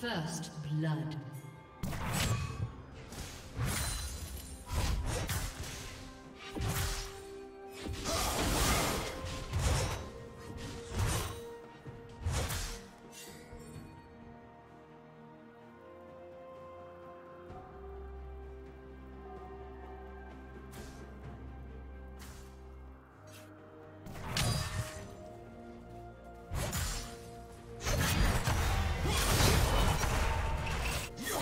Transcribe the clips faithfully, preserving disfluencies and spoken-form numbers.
First blood. Yeah.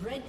Red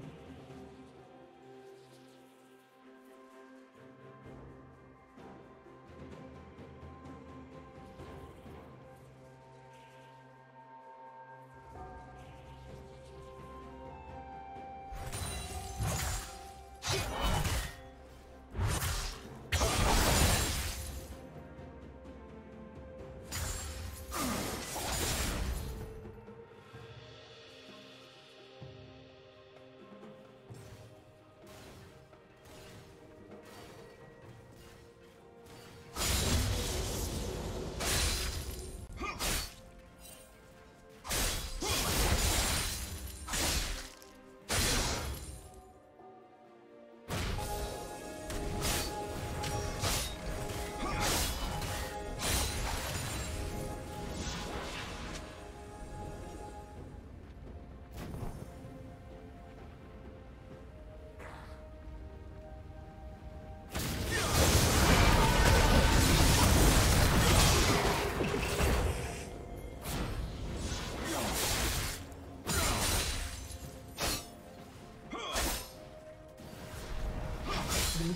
Blue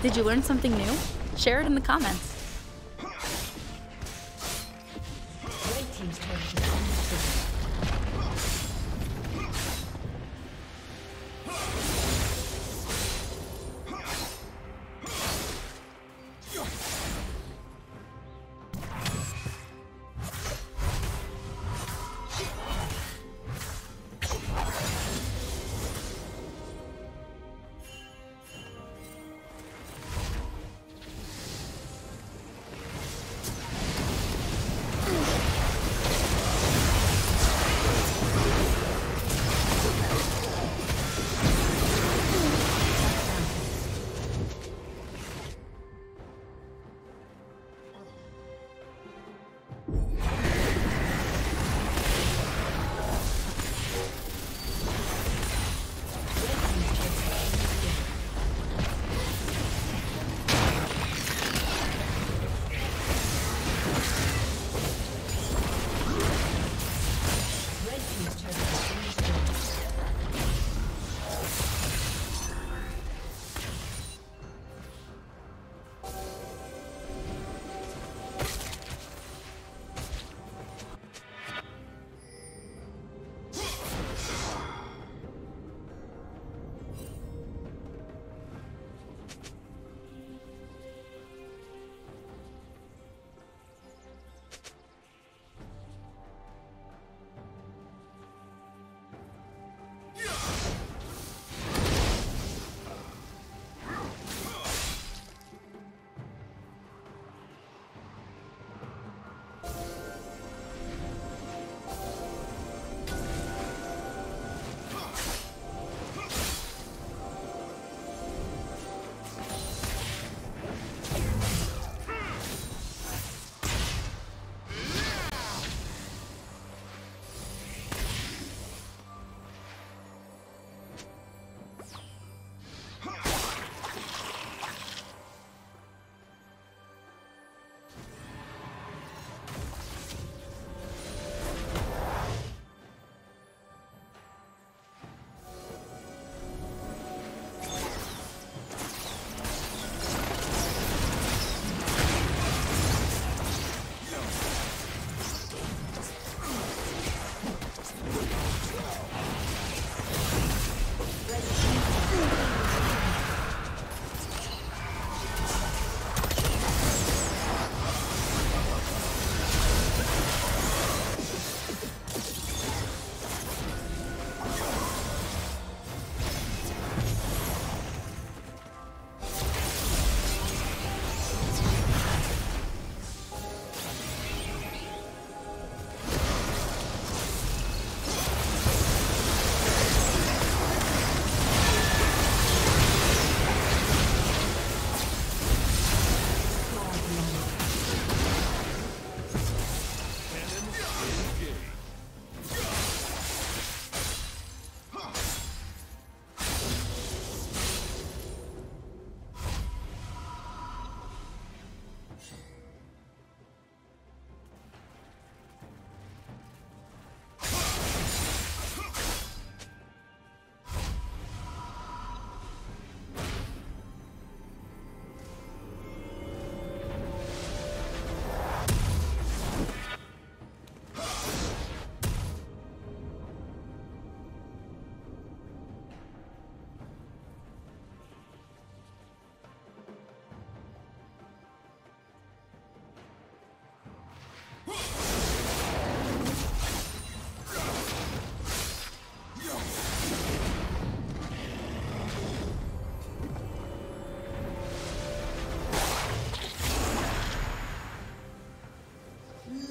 Did you learn something new? Share it in the comments.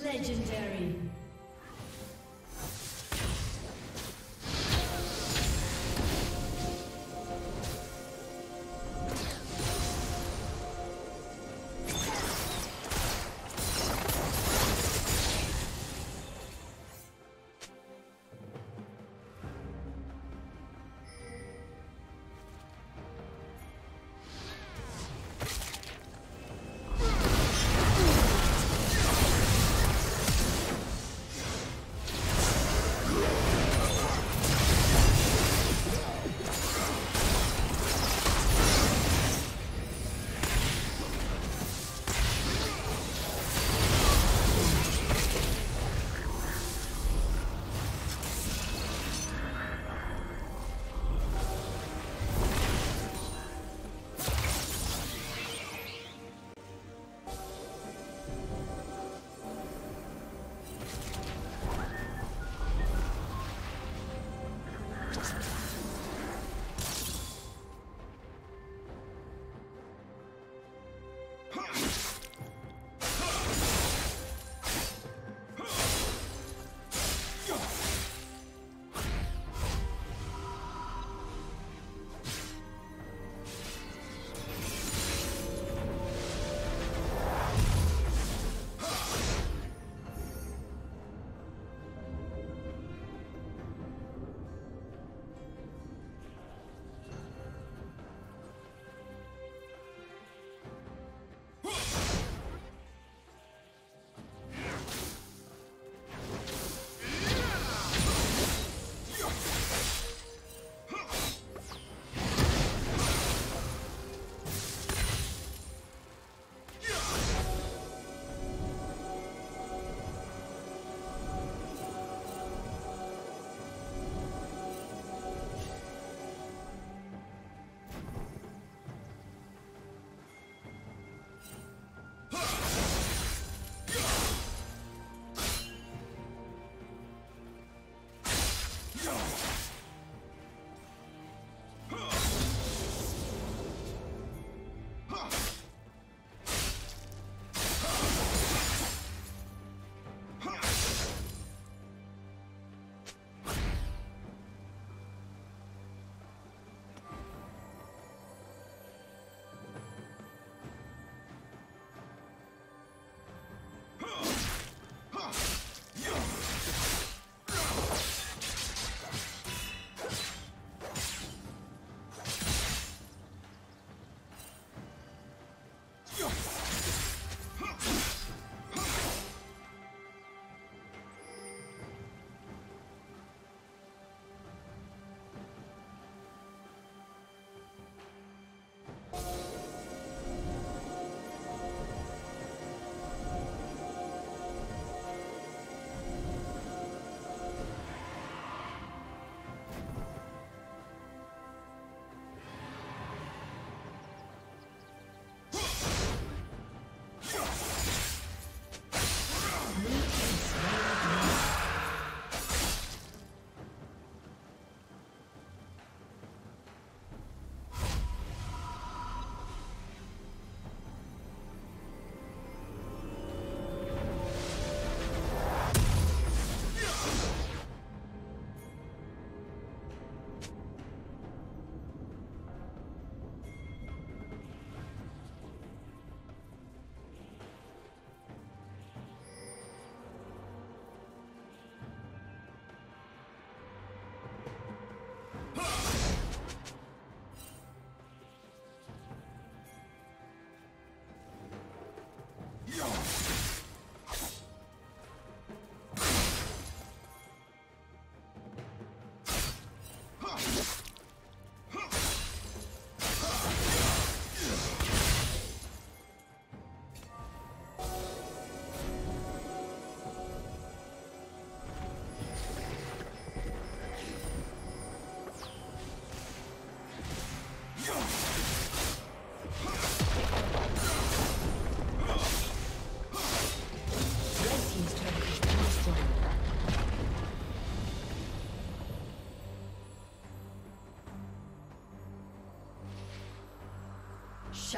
Legendary.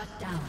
Shut down.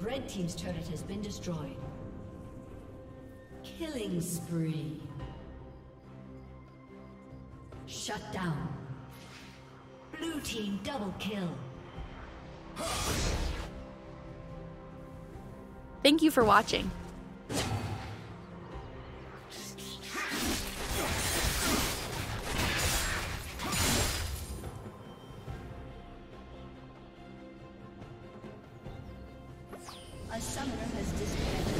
Red team's turret has been destroyed. Killing spree. Shut down. Blue team double kill. Thank you for watching. A summoner has disconnected.